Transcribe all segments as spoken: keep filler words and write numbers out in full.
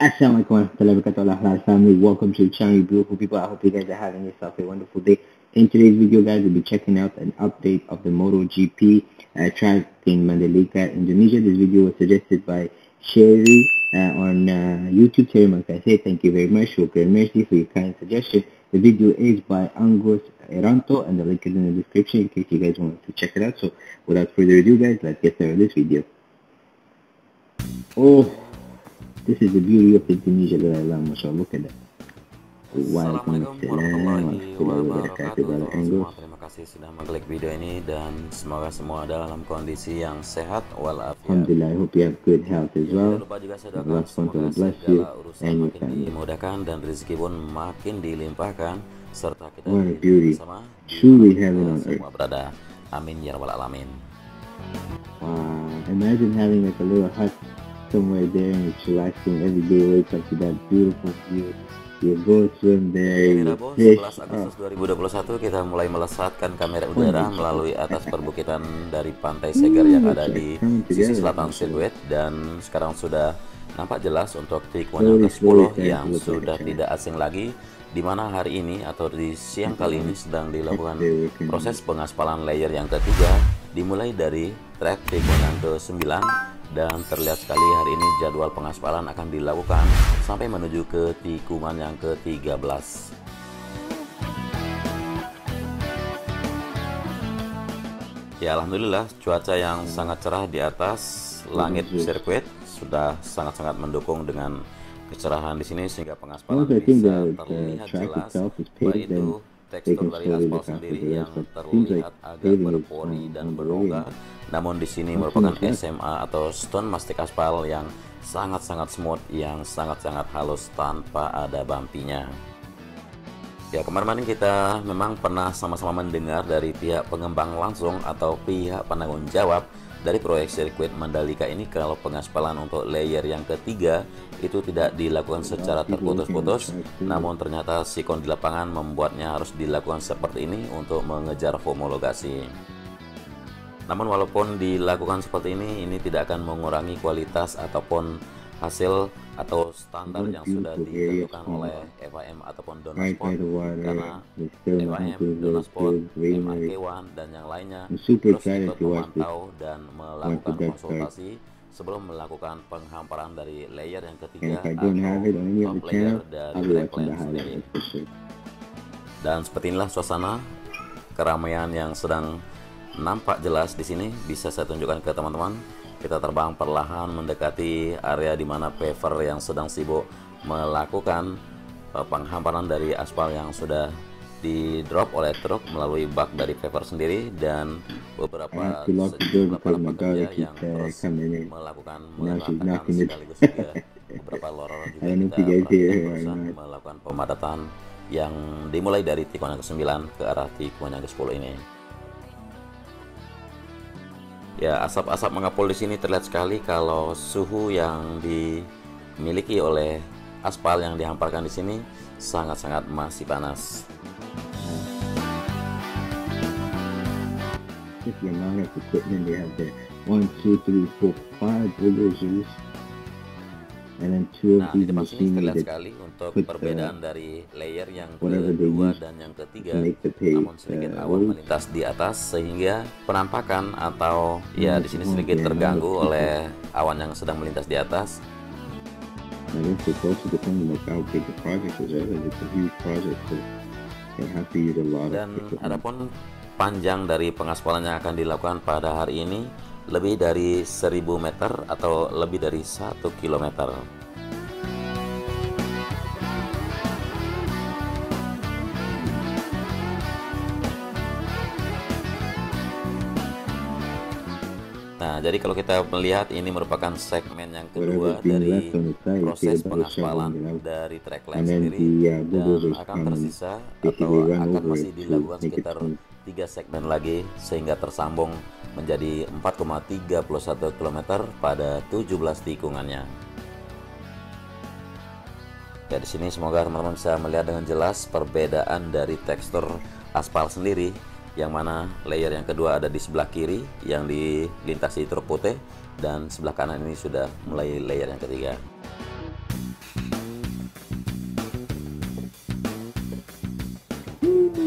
Assalamualaikum warahmatullahi wabarakatuh, family. Welcome to the channel, beautiful people. I hope you guys are having yourself a wonderful day. In today's video, guys, we'll be checking out an update of the MotoGP uh, track in Mandalika, Indonesia. This video was suggested by Sherry uh, on uh, YouTube. Sherry, like I say, thank you very much. Shukran, merci for your kind suggestion. The video is by Angus Eranto, and the link is in the description in case you guys want to check it out. So, without further ado, guys, let's get started with this video. Oh. This is the beauty of Indonesia that I love, mashallah. Look at that. Assalamualaikum warahmatullahi wabarakatuh. Terima kasih sudah mengklik video ini dan semoga semua ada dalam kondisi yang sehat walafiat. Alhamdulillah, I hope you have good health as well. Allah subhanahu wa ta'ala bless you and your family. Dimudahkan dan rezeki pun makin dilimpahkan serta kita bersama truly heaven on earth. Berada. Amin ya rabbal alamin. Wow, imagine having like a little hut somewhere there and it's relaxing. Every day wakes up to that beautiful view. You go swim there, you fish. sebelas Agustus dua ribu dua puluh satu kita mulai melesatkan kamera udara melalui atas perbukitan dari pantai segar yang ada di sisi selatan Siluet, dan sekarang sudah nampak jelas untuk tikungan ke sepuluh yang sudah tidak asing lagi, di mana hari ini atau di siang kali ini sedang dilakukan proses pengaspalan layer yang ketiga dimulai dari trek tikungan ke sembilan. Dan terlihat sekali hari ini jadwal pengaspalan akan dilakukan sampai menuju ke tikungan yang ke tiga belas. Ya, alhamdulillah cuaca yang sangat cerah di atas langit sirkuit sudah sangat-sangat mendukung dengan kecerahan di sini sehingga pengaspalan bisa terlihat jelas, baik itu tekstur dari aspal sendiri yang terlihat agak berpori dan berlongga, namun di sini merupakan S M A atau stone mastic aspal yang sangat-sangat smooth, yang sangat-sangat halus tanpa ada bampinya. Ya, kemarin kita memang pernah sama-sama mendengar dari pihak pengembang langsung atau pihak penanggung jawab dari proyek sirkuit Mandalika ini kalau pengaspalan untuk layer yang ketiga itu tidak dilakukan secara terputus-putus, namun ternyata sikon di lapangan membuatnya harus dilakukan seperti ini untuk mengejar homologasi. Namun walaupun dilakukan seperti ini, ini tidak akan mengurangi kualitas ataupun hasil atau standar yang sudah ditentukan oleh F I M ataupun Dorna Sport, karena F I M, Dorna Sport, M A K one dan yang lainnya terus ikut memantau dan melakukan konsultasi sebelum melakukan penghamparan dari layer yang ketiga atau top layer dari trackland sendiri. Dan seperti inilah suasana keramaian yang sedang nampak jelas di sini, bisa saya tunjukkan ke teman-teman. Kita terbang perlahan mendekati area di mana paver yang sedang sibuk melakukan penghamparan dari aspal yang sudah di drop oleh truk melalui bak dari paver sendiri, dan beberapa sejumlah para pekerja yang terus melakukan meratakan sekaligus juga beberapa lorong juga kita melakukan pemadatan yang dimulai dari tikungan ke sembilan ke arah tikungan yang ke sepuluh ini. Ya, asap-asap mengepul di sini terlihat sekali kalau suhu yang dimiliki oleh aspal yang dihamparkan di sini sangat-sangat masih panas. Nah, di depan sini terlihat sekali untuk perbedaan dari layer yang kedua dan yang ketiga, namun sedikit awan melintas di atas sehingga penampakan atau ya di sini sedikit terganggu oleh awan yang sedang melintas di atas. Dan adapun panjang dari pengaspalan yang akan dilakukan pada hari ini lebih dari seribu meter atau lebih dari satu kilometer. Nah, jadi kalau kita melihat ini merupakan segmen yang kedua dari proses pengaspalan dari trackland sendiri, dan akan tersisa atau akan masih dilakukan sekitar tiga segmen lagi sehingga tersambung menjadi empat koma tiga satu kilometer pada tujuh belas tikungannya. Ya, di sini semoga teman-teman bisa melihat dengan jelas perbedaan dari tekstur aspal sendiri, yang mana layer yang kedua ada di sebelah kiri yang dilintasi truk putih, dan sebelah kanan ini sudah mulai layer yang ketiga.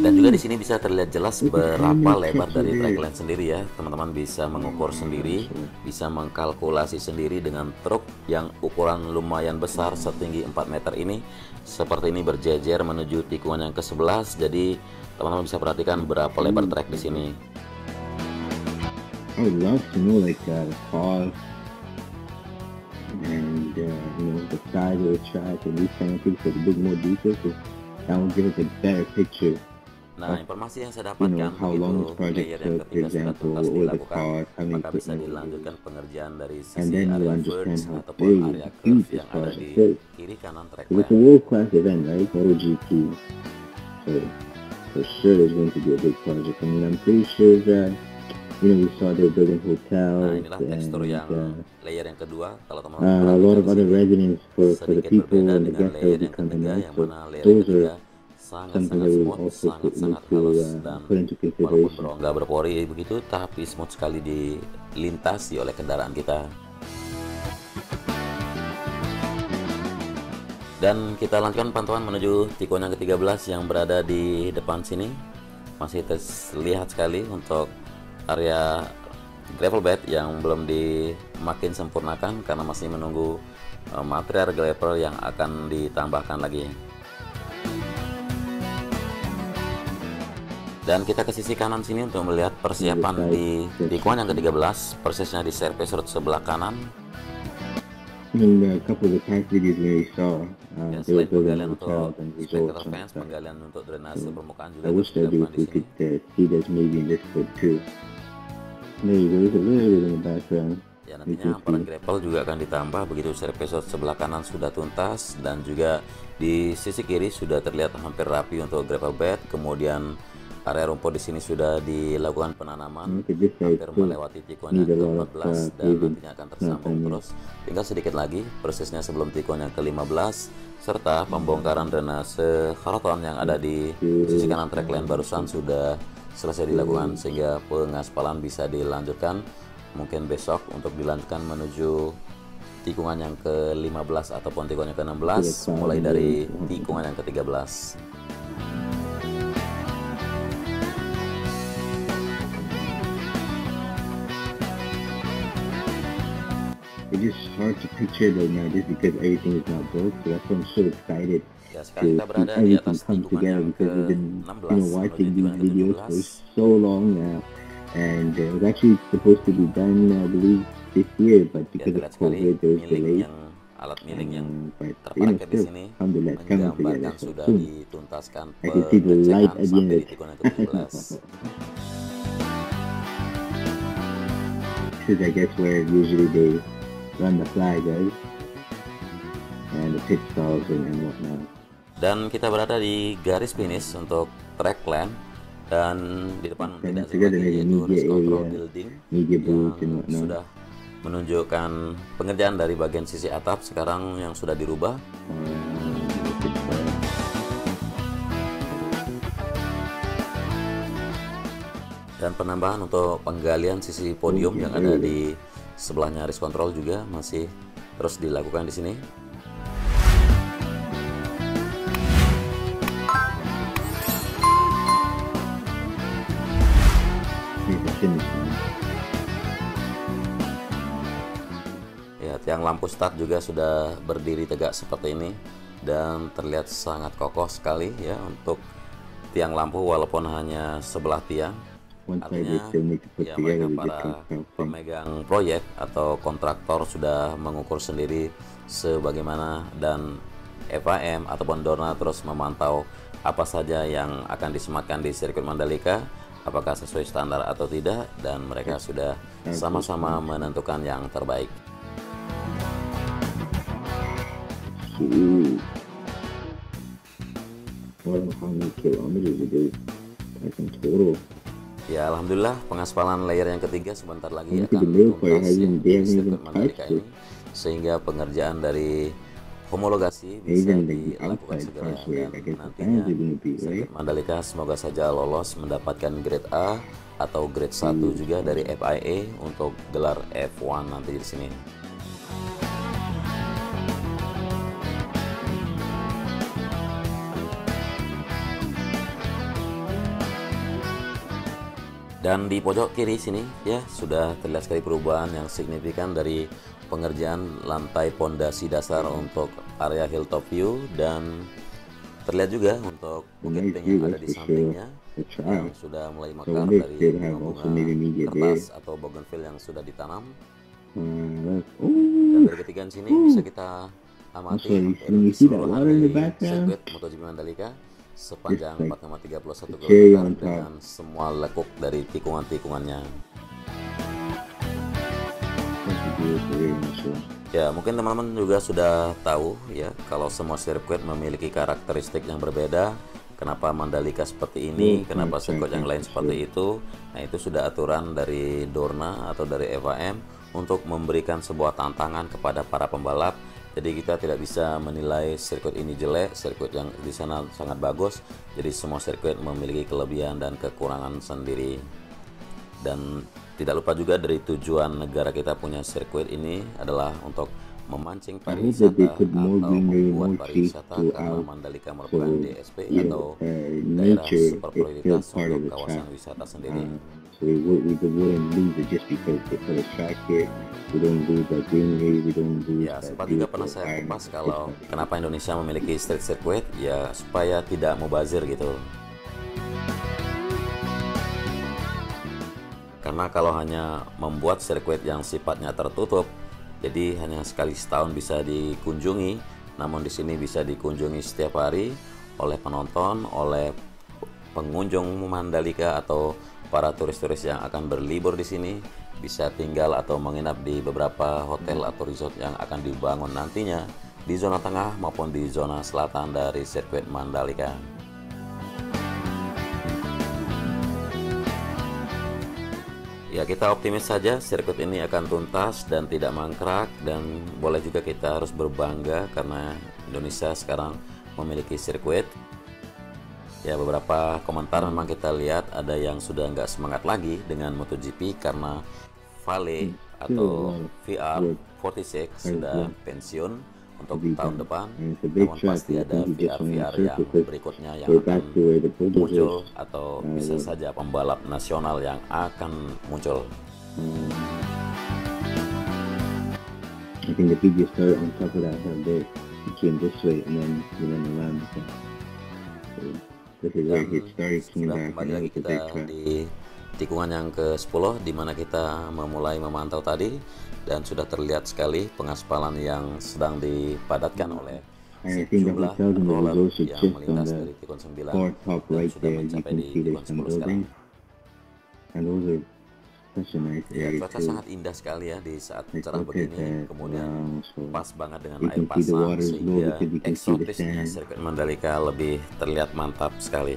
Dan juga di sini bisa terlihat jelas berapa lebar dari trackland sendiri ya. Teman-teman bisa mengukur sendiri, bisa mengkalkulasi sendiri dengan truk yang ukuran lumayan besar setinggi empat meter ini. Seperti ini berjejer menuju tikungan yang ke sebelas. Jadi teman-teman bisa perhatikan berapa lebar track di sini. I would love to know like uh, the fall and uh, you know the size of the track and these kind of things, like a bit more details. That will give us a better picture. Nah, informasi yang saya dapatkan begitu player yang ketika sudah tuntas dilakukan, maka bisa dilanjutkan pengerjaan dari sisi area verge ataupun area curve yang ada di kiri kanan tracknya. It's a world class event, right? MotoGP. So for sure there's going to be a big project. I mean, I'm pretty sure that you know we saw they're building hotels. Nah, inilah tekstur yang layer yang kedua. Kalau teman-teman perhatikan, sedikit berbeda dengan layer yang ketiga, yang mana layer yang ketiga sangat-sangat smooth, sangat-sangat halus, dan walaupun nggak berpori begitu, tapi smooth sekali dilintasi oleh kendaraan kita. Dan kita lanjutkan pantauan menuju tikungan yang ke tiga belas yang berada di depan sini. Masih terlihat sekali untuk area gravel bed yang belum dimakin sempurnakan karena masih menunggu material gravel yang akan ditambahkan lagi. Dan kita ke sisi kanan sini untuk melihat persiapan di tikungan yang ke tiga belas, persisnya di servis road sebelah kanan. Dan selain penggalian untuk spectator fans, penggalian untuk drenase permukaan juga terus dilakukan di sini. Ya, nantinya aparat grapple juga akan ditambah begitu servis road sebelah kanan sudah tuntas, dan juga di sisi kiri sudah terlihat hampir rapi untuk gravel bed. Kemudian area rumput di sini sudah dilakukan penanaman hampir melewati tikungan yang ke empat belas dan nantinya akan tersambung terus. Tinggal sedikit lagi persisnya sebelum tikungan yang ke lima belas, serta pembongkaran drainase karaton yang ada di sisi kanan trackland barusan sudah selesai dilakukan, sehingga pengaspalan bisa dilanjutkan mungkin besok untuk dilanjutkan menuju tikungan yang ke lima belas ataupun tikungan yang ke enam belas, mulai dari tikungan yang ke tiga belas. It's just hard to picture though now, just because everything is not built. So that's why I'm so excited to see everything come together, because we've been, you know, watching these videos for so long now, and it was actually supposed to be done, I believe, this year, but because of COVID, there was delay. Alat miling yang terparkir di sini menggambarkan sudah dituntaskan pengecekan sampai di tikungan ke tiga belas. This is, I guess, where usually they run the flag, guys, and the pit stalls and whatnot. Dan kita berada di garis finish untuk trackland, dan di depan tidak sedikit yaitu risk control building yang sudah menunjukkan pengerjaan dari bagian sisi atap sekarang yang sudah dirubah. Dan penambahan untuk penggalian sisi podium yang ada di sebelahnya risk control juga masih terus dilakukan di sini. Ya, tiang lampu start juga sudah berdiri tegak seperti ini dan terlihat sangat kokoh sekali ya untuk tiang lampu, walaupun hanya sebelah tiang. Artinya, ya, mereka para pemegang proyek atau kontraktor sudah mengukur sendiri sebagaimana, dan F I M ataupun Dorna terus memantau apa saja yang akan disematkan di sirkuit Mandalika, apakah sesuai standar atau tidak, dan mereka sudah sama-sama menentukan yang terbaik. Ya, alhamdulillah pengaspalan layer yang ketiga sebentar lagi akan tuntas di sirkuit Mandalika ini, sehingga pengerjaan dari homologasi bisa dilakukan segera, dan nantinya sirkuit Mandalika semoga saja lolos mendapatkan grade A atau grade satu juga dari F I A untuk gelar F satu nanti di sini. Dan di pojok kiri sini ya sudah terlihat sekali perubahan yang signifikan dari pengerjaan lantai pondasi dasar untuk area hilltop view, dan terlihat juga untuk bukit pink yang ada di sampingnya yang sudah mulai mekar dari bunga-bunga kertas atau bougainville yang sudah ditanam. Dan dari ketiga sini bisa kita amati seluruh area sirkuit MotoGP Mandalika sepanjang empat koma tiga satu kilometer dengan semua lekuk dari tikungan-tikungannya. Ya, mungkin teman-teman juga sudah tahu ya kalau semua sirkuit memiliki karakteristik yang berbeda. Kenapa Mandalika seperti ini, kenapa sirkuit yang lain seperti itu. Nah, itu sudah aturan dari Dorna atau dari F I M untuk memberikan sebuah tantangan kepada para pembalap. Jadi kita tidak bisa menilai sirkuit ini jelek, sirkuit yang di sana sangat bagus. Jadi semua sirkuit memiliki kelebihan dan kekurangan sendiri. Dan tidak lupa juga dari tujuan negara kita punya sirkuit ini adalah untuk memancing pariwisata atau membuat pariwisata, karena Mandalika merupakan D S P atau daerah super prioritas untuk kawasan wisata sendiri. We wouldn't lose it just because they put a track here. We don't lose that greenery, we don't lose that. Ya, sempat juga pernah saya kupas kalau kenapa Indonesia memiliki street circuit, ya supaya tidak mubazir gitu. Karena kalau hanya membuat sirkuit yang sifatnya tertutup, jadi hanya sekali setahun bisa dikunjungi, namun di sini bisa dikunjungi setiap hari oleh penonton, oleh pengunjung Mandalika atau para turis-turis yang akan berlibur di sini bisa tinggal atau menginap di beberapa hotel atau resort yang akan dibangun nantinya di zona tengah maupun di zona selatan dari sirkuit Mandalika. Ya, kita optimis saja sirkuit ini akan tuntas dan tidak mangkrak, dan boleh juga kita harus berbangga karena Indonesia sekarang memiliki sirkuit. Ya, beberapa komentar memang kita lihat ada yang sudah nggak semangat lagi dengan MotoGP karena Vale atau V R empat enam sudah pensiun untuk tahun depan. Namun pasti ada V R V R yang berikutnya yang akan muncul atau bisa saja pembalap nasional yang akan muncul. I think the video started on top of that hill. It came this way and then we went around. Dan sudah kembali lagi kita di tikungan yang ke sepuluh di mana kita memulai memantau tadi, dan sudah terlihat sekali pengaspalan yang sedang dipadatkan oleh sejumlah roller yang melintas dari tikungan sembilan dan sudah mencapai di tikungan sepuluh sekarang. Ya, cuaca sangat indah sekali ya di saat cerah begini, kemudian pas banget dengan air pasang sehingga eksotisnya sirkuit Mandalika lebih terlihat mantap sekali.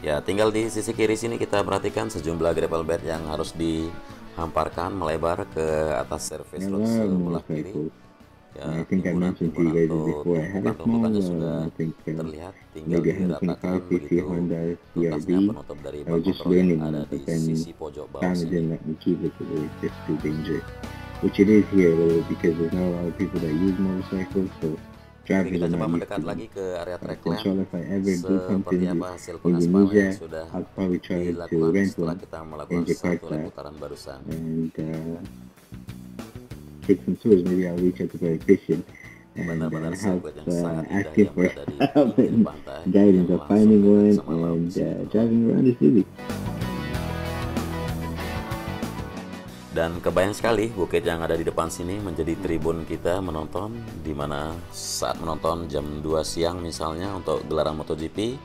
Ya, tinggal di sisi kiri sini kita perhatikan sejumlah gravel bed yang harus dihamparkan melebar ke atas surface road sebelah kiri. Ya, timbunan atau sudah terlihat, tinggal diratakan begitu tuntasnya penutup dari bangku roda yang ada di sisi pojok bawah sini. Jadi kita coba mendekat lagi ke area track line seperti apa hasil pengaspalan yang sudah dilakukan setelah kita melakukan satu putaran barusan. Benar-benar sirkuit yang sangat indah yang berada di pinggir pantai yang langsung malam disini. Dan kebayang sekali bukit yang ada di depan sini menjadi tribun kita menonton, dimana saat menonton jam dua siang misalnya untuk gelaran MotoGP,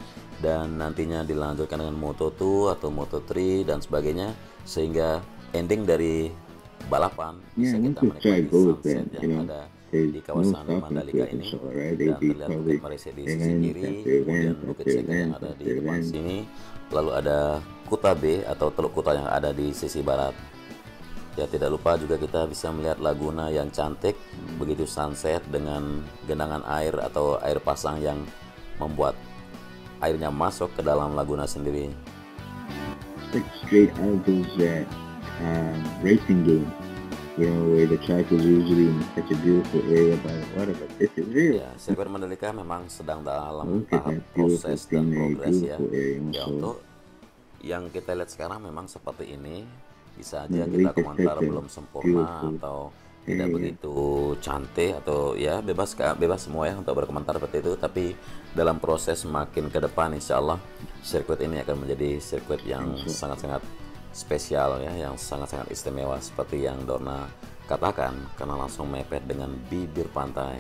dan nantinya dilanjutkan dengan Moto dua atau Moto tiga dan sebagainya, sehingga ending dari balapan bisa kita menikmati sunset yang ada di kawasan Mandalika ini, dan terlihat Bukit Merdeka di sisi kiri, kemudian Bukit Cengkeh yang ada di depan sini, lalu ada Kuta B atau Teluk Kuta yang ada di sisi barat. Ya, tidak lupa juga kita bisa melihat laguna yang cantik begitu sunset dengan genangan air atau air pasang yang membuat airnya masuk ke dalam laguna sendiri. Straight out those racing game you know, where the track is usually in such a beautiful area by the water, but this is real. Ya, sirkuit Mandalika memang sedang dalam tahap proses dan progres ya. Ya, untuk yang kita lihat sekarang memang seperti ini, bisa aja kita komentar belum sempurna atau tidak begitu cantik atau ya bebas bebas semua ya untuk berkomentar seperti itu. Tapi dalam proses makin ke depan insya Allah sirkuit ini akan menjadi sirkuit yang sangat-sangat spesial ya, yang sangat-sangat istimewa seperti yang Dorna katakan, karena langsung mepet dengan bibir pantai.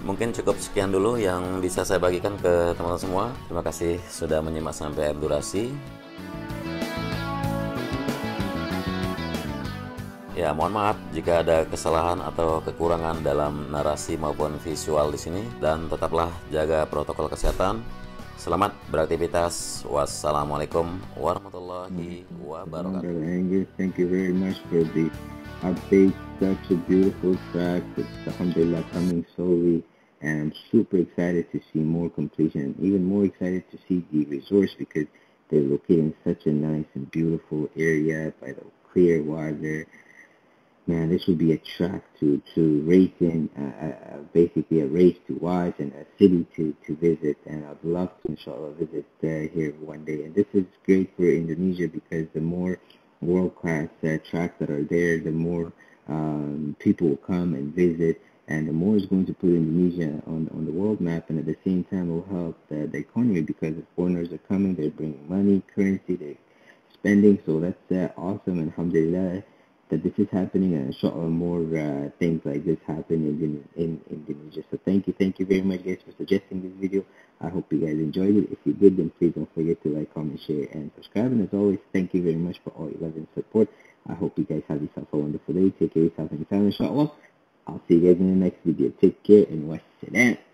Mungkin cukup sekian dulu yang bisa saya bagikan ke teman-teman semua. Terima kasih sudah menyimak sampai akhir durasi. Ya, mohon maaf jika ada kesalahan atau kekurangan dalam narasi maupun visual di sini, dan tetaplah jaga protokol kesehatan. Selamat beraktivitas. Wassalamualaikum warahmatullahi wabarakatuh. Thank you very much for the update. Such a beautiful track. It's alhamdulillah coming slowly. And I'm super excited to see more completion, and even more excited to see the resource because they're located in such a nice and beautiful area by the clear water. Man, this would be a track to to race in, uh, uh, basically a race to watch and a city to to visit. And I'd love to, inshallah, visit uh, here one day. And this is great for Indonesia because the more world-class uh, tracks that are there, the more um, people will come and visit. And the more is going to put Indonesia on, on the world map, and at the same time will help uh, the economy because the foreigners are coming, they're bringing money, currency, they're spending. So that's uh, awesome, and alhamdulillah that this is happening, and inshallah more uh, things like this happen in, in, in Indonesia. So thank you, thank you very much guys for suggesting this video. I hope you guys enjoyed it. If you did, then please don't forget to like, comment, share, and subscribe. And as always, thank you very much for all your love and support. I hope you guys have yourself a wonderful day. Take care of yourself and your family, inshallah. I'll see you guys in the next video. Take care and wassalam.